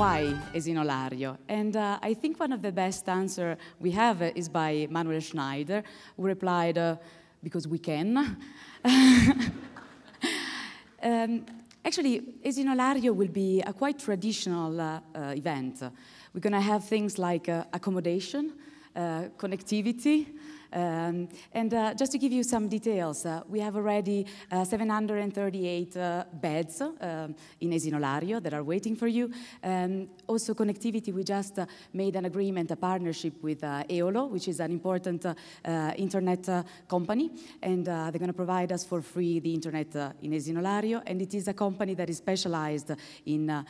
why Esino Lario? And I think one of the best answers we have is by Manuel Schneider, who replied, because we can. Actually, Esino Lario will be a quite traditional event. We're going to have things like accommodation, connectivity, and just to give you some details, we have already 738 beds in Esino Lario that are waiting for you. Also connectivity, we just made an agreement, a partnership with Eolo, which is an important internet company, and they're going to provide us for free the internet in Esino Lario, and it is a company that is specialized in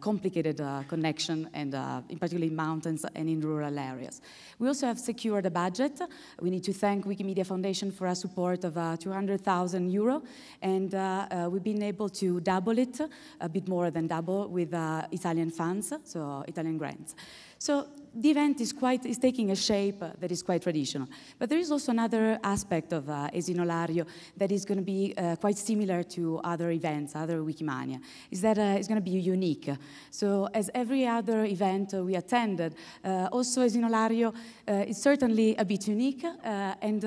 complicated connection, and in particular in mountains and in rural areas. We also have secured a budget. We need to thank Wikimedia Foundation for our support of €200,000, and we've been able to double it, a bit more than double, with Italian funds, so Italian grants. So the event is taking a shape that is quite traditional. But there is also another aspect of Esino Lario that is going to be quite similar to other events, other Wikimania, is that it's going to be unique. So as every other event we attended, also Esino Lario is certainly a bit unique, and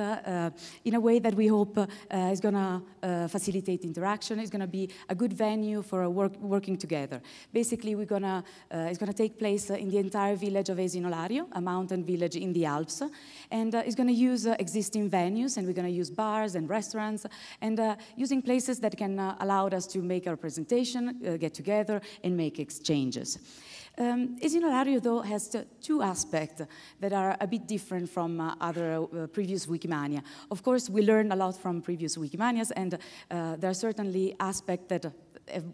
in a way that we hope is going to facilitate interaction. It's going to be a good venue for working together. Basically, it's going to take place in the entire village of Esino Lario, a mountain village in the Alps, and it's going to use existing venues, and we're going to use bars and restaurants, and using places that can allow us to make our presentation, get together, and make exchanges. Esino Lario, though, has two aspects that are a bit different from other previous Wikimania. Of course, we learned a lot from previous Wikimanias, and there are certainly aspects that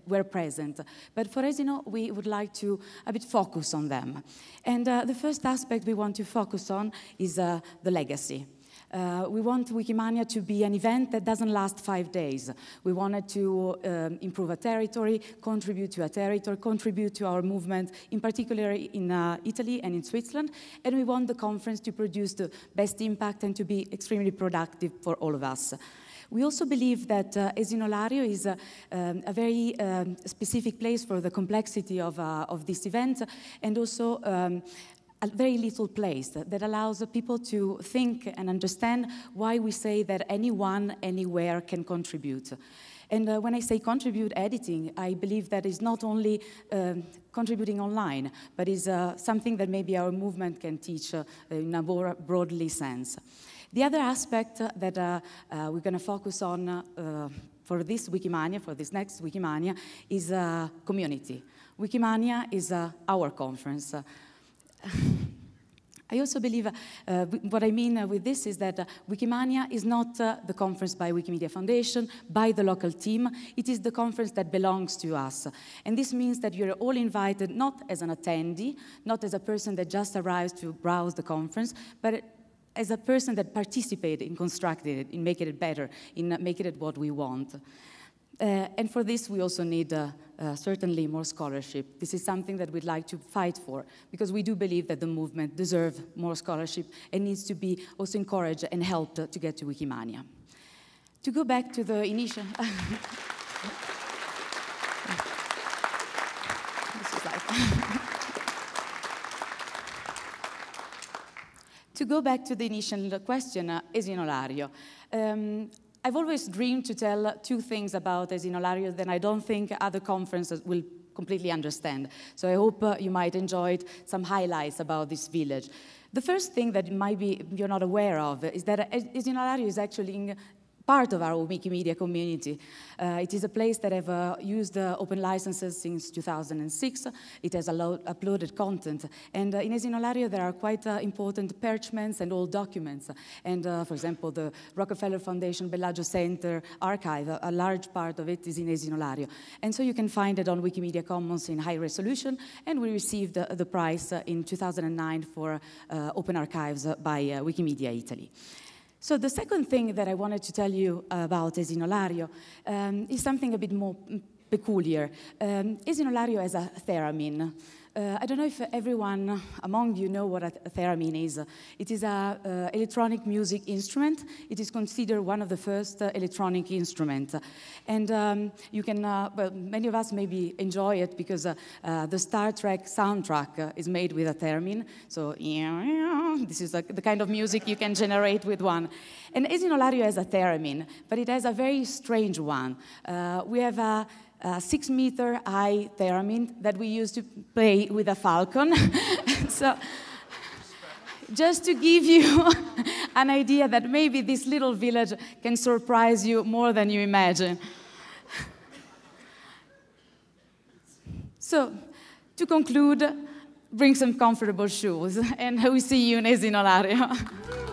were present. But for Esino, we would like to a bit focus on them. And the first aspect we want to focus on is the legacy. We want Wikimania to be an event that doesn't last 5 days. We wanted to improve a territory, contribute to a territory, contribute to our movement, in particular in Italy and in Switzerland, and we want the conference to produce the best impact and to be extremely productive for all of us. We also believe that Esino Lario is a very specific place for the complexity of this event, and also a very little place that allows people to think and understand why we say that anyone, anywhere can contribute. And when I say contribute editing, I believe that it's not only contributing online, but is something that maybe our movement can teach in a more broadly sense. The other aspect that we're going to focus on for this Wikimania, for this next Wikimania, is community. Wikimania is our conference. I also believe what I mean with this is that Wikimania is not the conference by Wikimedia Foundation, by the local team. It is the conference that belongs to us. And this means that you're all invited not as an attendee, not as a person that just arrives to browse the conference, but as a person that participated in constructing it, in making it better, in making it what we want. And for this, we also need certainly more scholarship. This is something that we'd like to fight for, because we do believe that the movement deserves more scholarship and needs to be also encouraged and helped to get to Wikimania. To go back to the initial... This is like... To go back to the initial question, Esino Lario. I've always dreamed to tell two things about Esino Lario that I don't think other conferences will completely understand. So I hope you might enjoy some highlights about this village. The first thing that maybe you're not aware of is that Esino Lario is actually part of our Wikimedia community. It is a place that have used open licenses since 2006. It has uploaded content. And in Esino Lario, there are quite important parchments and old documents. And for example, the Rockefeller Foundation Bellagio Center archive, a large part of it is in Esino Lario. And so you can find it on Wikimedia Commons in high resolution. And we received the prize in 2009 for open archives by Wikimedia Italy. So the second thing that I wanted to tell you about Esino Lario is something a bit more peculiar. Esino Lario has a theremin. I don't know if everyone among you know what a theremin is. It is an electronic music instrument. It is considered one of the first electronic instruments. And you can, well, many of us maybe enjoy it because the Star Trek soundtrack is made with a theremin. So this is the kind of music you can generate with one. And Esino Lario has a theremin, but it has a very strange one. We have a 6-meter high theremin that we used to play with a falcon. So just to give you an idea that maybe this little village can surprise you more than you imagine. So to conclude, bring some comfortable shoes and we see you in Esino Lario.